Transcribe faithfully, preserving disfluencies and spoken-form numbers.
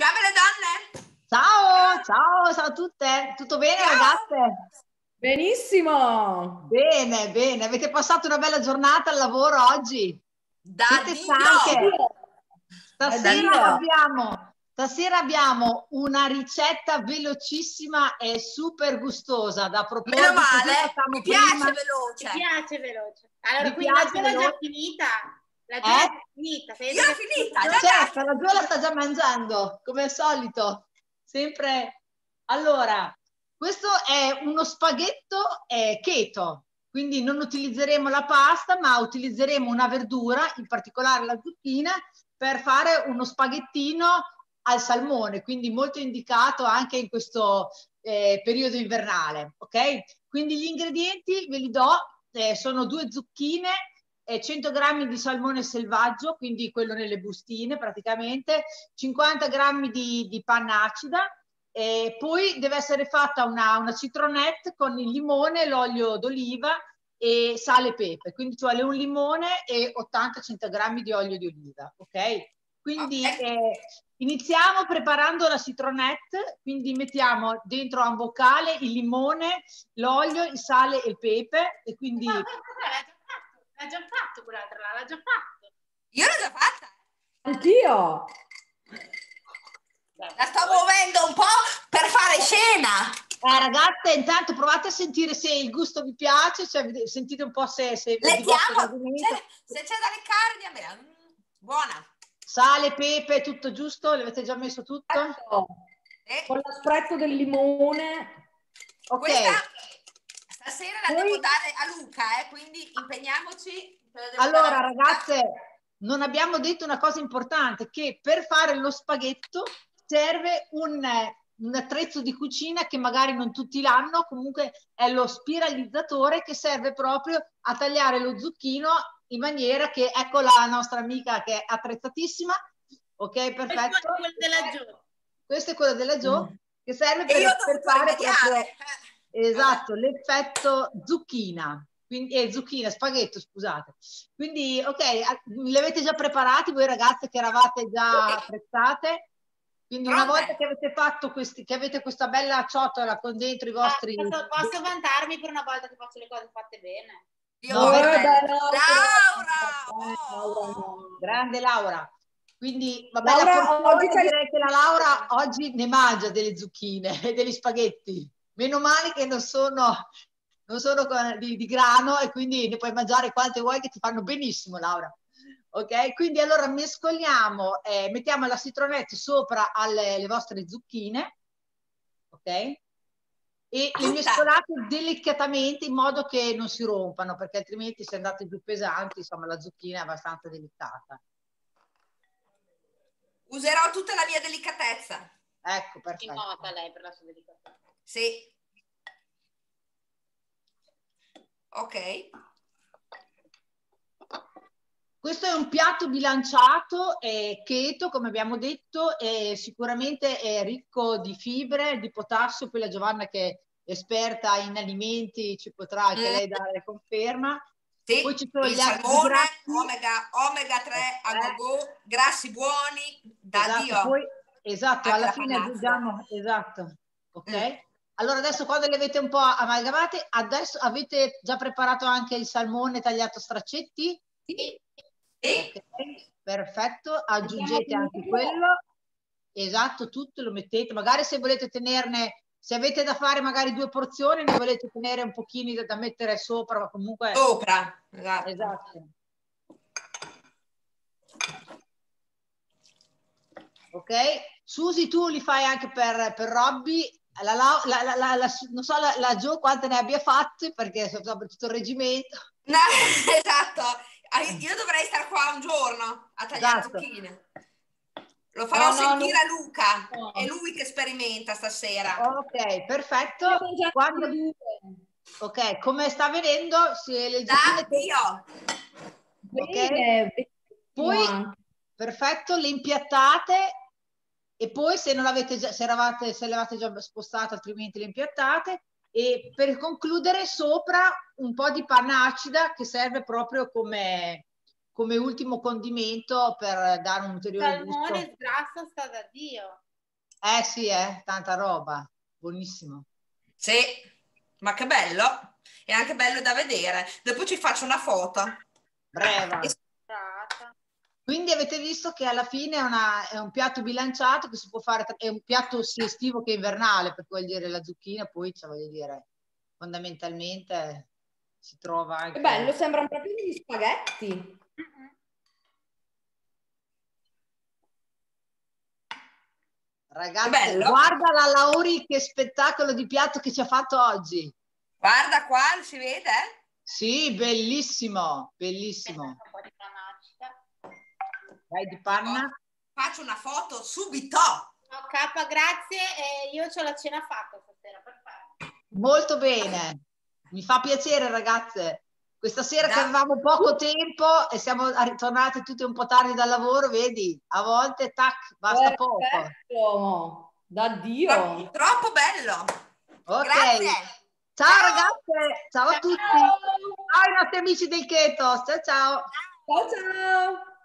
Ciao belle donne! Ciao, ciao, ciao a tutte! Tutto bene ciao. Ragazze? Benissimo! Bene, bene, avete passato una bella giornata al lavoro oggi? Da Siete stanche? Stasera abbiamo, stasera abbiamo una ricetta velocissima e super gustosa da proporre. Meno male, mi piace prima. veloce! Mi piace veloce! Allora, mi quindi la cena è già finita? La giornata eh? è finita. Io l'ho finita. Già certo, la Giola sta già mangiando, come al solito. Sempre. Allora, questo è uno spaghetto eh, keto, quindi non utilizzeremo la pasta, ma utilizzeremo una verdura, in particolare la zucchina, per fare uno spaghettino al salmone, quindi molto indicato anche in questo eh, periodo invernale. Ok? Quindi gli ingredienti ve li do, eh, sono due zucchine, cento grammi di salmone selvaggio, quindi quello nelle bustine praticamente, cinquanta grammi di, di panna acida, e poi deve essere fatta una, una citronette con il limone, l'olio d'oliva e sale e pepe, quindi ci vuole un limone e ottanta centogrammi di olio di oliva, ok? Quindi okay. Eh, iniziamo preparando la citronette, quindi mettiamo dentro a un boccale il limone, l'olio, il sale e il pepe e quindi... L'ha già fatto quell'altra là, l'ha già fatto. Io l'ho già fatta. Anch'io. La sto muovendo un po' per fare cena. Eh, ragazze, intanto provate a sentire se il gusto vi piace, cioè, sentite un po' se... se Leggiamo, se c'è da leccare, diamela. Buona. Sale, pepe, tutto giusto? L'avete già messo tutto? Certo. Eh. Con l'aspetto del limone. Ok. Questa... Stasera la devo dare a Luca, eh, quindi impegniamoci. Allora ragazze, non abbiamo detto una cosa importante, che per fare lo spaghetto serve un, un attrezzo di cucina che magari non tutti l'hanno, comunque è lo spiralizzatore che serve proprio a tagliare lo zucchino in maniera che, ecco la nostra amica che è attrezzatissima, ok, perfetto. Questo è quello della Gio, che serve per, per fare proprio... Esatto, l'effetto zucchina, quindi, eh, zucchina, spaghetto, scusate. Quindi, ok, li avete già preparati voi ragazze che eravate già attrezzate? Quindi Pronte. Una volta che avete fatto questi, che avete questa bella ciotola con dentro i vostri... Eh, posso, posso vantarmi per una volta che faccio le cose fatte bene? Io no, bella, bella, Laura! Laura no. Grande Laura! Quindi, vabbè, Laura, la oggi direi che la Laura oggi ne mangia delle zucchine e degli spaghetti. Meno male che non sono, non sono di, di grano e quindi ne puoi mangiare quante vuoi che ti fanno benissimo, Laura. Ok? Quindi allora mescoliamo, eh, mettiamo la citronette sopra alle le vostre zucchine, ok? E le mescolate delicatamente in modo che non si rompano, perché altrimenti se andate giù pesanti, insomma, la zucchina è abbastanza delicata. Userò tutta la mia delicatezza. Ecco, perfetto. Ci nota lei per la sua delicatezza. Sì. Ok. Questo è un piatto bilanciato, eh, keto, come abbiamo detto, e sicuramente è ricco di fibre, di potassio. Poi la Giovanna, che è esperta in alimenti, ci potrà anche lei dare conferma. Sì, poi ci sono il gli salmone, omega, omega tre, eh. a gogo, grassi buoni, da esatto, Dio. Poi, esatto, alla fine aggiungiamo, esatto. Ok? Mm. Allora adesso quando le avete un po' amalgamate, adesso avete già preparato anche il salmone tagliato a straccetti? Sì. Okay, perfetto, aggiungete anche quello. Esatto, tutto lo mettete. Magari se volete tenerne, se avete da fare magari due porzioni, ne volete tenere un pochino da, da mettere sopra, ma comunque... Sopra, esatto. Esatto. Ok? Susi, tu li fai anche per, per Robby. La, la, la, la, la, la, non so la, la Gio quante ne abbia fatte perché sono tutto il reggimento. No, esatto, io dovrei stare qua un giorno a tagliare esatto. zucchine. Lo farò no, sentire no, a Luca, no. È lui che sperimenta stasera. Ok, perfetto. Quando... Ok, come sta avvenendo? Le da Dio! Ok, bene, poi no. perfetto, le impiattate. E poi se non l'avete già, se eravate, se l'avete già spostata, altrimenti le impiattate. E per concludere sopra un po' di panna acida che serve proprio come, come ultimo condimento per dare un ulteriore gusto. Salmone grasso sta da Dio. Eh sì, eh, tanta roba, buonissimo. Sì, ma che bello, è anche bello da vedere. Dopo ci faccio una foto. Brava. E... Quindi avete visto che alla fine è, una, è un piatto bilanciato che si può fare, è un piatto sia estivo che invernale, per cui dire la zucchina poi, cioè, voglio dire, fondamentalmente si trova anche... Che bello, sembra un proprio degli spaghetti. Mm-hmm. Ragazzi, guarda la Lauri che spettacolo di piatto che ci ha fatto oggi. Guarda qua, si vede? Sì, bellissimo, bellissimo. Vai di panna. Faccio una foto subito. Ok, grazie. Eh, io ce la cena fatta stasera, perfetto. Molto bene. Mi fa piacere, ragazze. Questa sera da. che avevamo poco tempo e siamo ritornate tutte un po' tardi dal lavoro, vedi? A volte, tac, basta perfetto. poco. Da Dio. Troppo, troppo bello. Ok. Grazie. Ciao, ciao ragazze. Ciao a tutti. Ciao ai nostri amici del Keto. Ciao, ciao. Ciao, ciao.